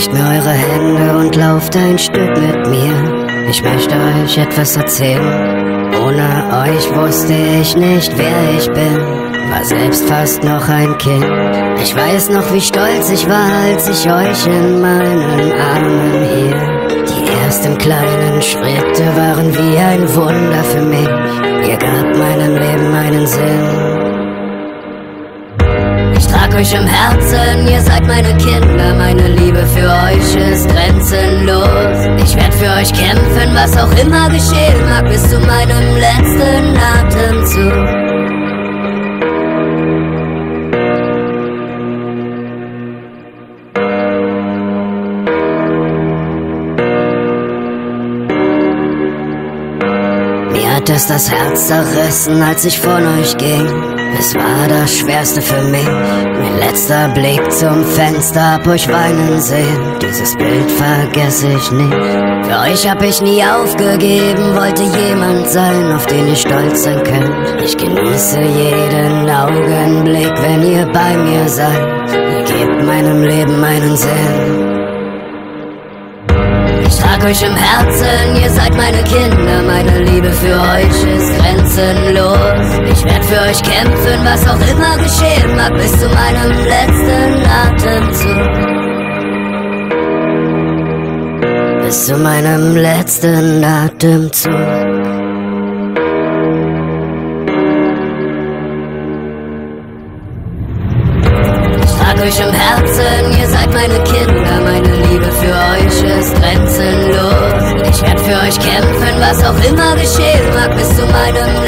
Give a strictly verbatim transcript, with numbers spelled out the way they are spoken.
Reicht mir eure Hände und lauft ein Stück mit mir. Ich möchte euch etwas erzählen. Ohne euch wusste ich nicht, wer ich bin. War selbst fast noch ein Kind. Ich weiß noch, wie stolz ich war, als ich euch in meinen Armen hielt. Die ersten kleinen Schritte waren wie ein Wunder für mich. Ihr gabt meinem Leben einen Sinn. Ich trag euch im Herzen, ihr seid meine Kinder, meine Liebe für euch ist grenzenlos. Ich werd für euch kämpfen, was auch immer geschehen mag, bis zu meinem letzten Atemzug. Mir hat es das Herz zerrissen, als ich von euch ging. Es war das Schwerste für mich. Mein letzter Blick zum Fenster, hab euch weinen sehen. Dieses Bild vergesse ich nicht. Für euch hab ich nie aufgegeben, wollte jemand sein, auf den ihr stolz sein könnt. Ich genieße jeden Augenblick, wenn ihr bei mir seid. Ihr gebt meinem Leben einen Sinn. Ich trag euch im Herzen, ihr seid meine Kinder, meine Liebe für euch ist grenzenlos. Ich werd für euch kämpfen, was auch immer geschehen mag, bis zu meinem letzten Atemzug. Bis zu meinem letzten Atemzug. Ich trag euch im Herzen, ihr seid meine Kinder, meine Liebe für euch ist grenzenlos. Ich werd für euch kämpfen, was auch immer geschehen mag, bis zu meinem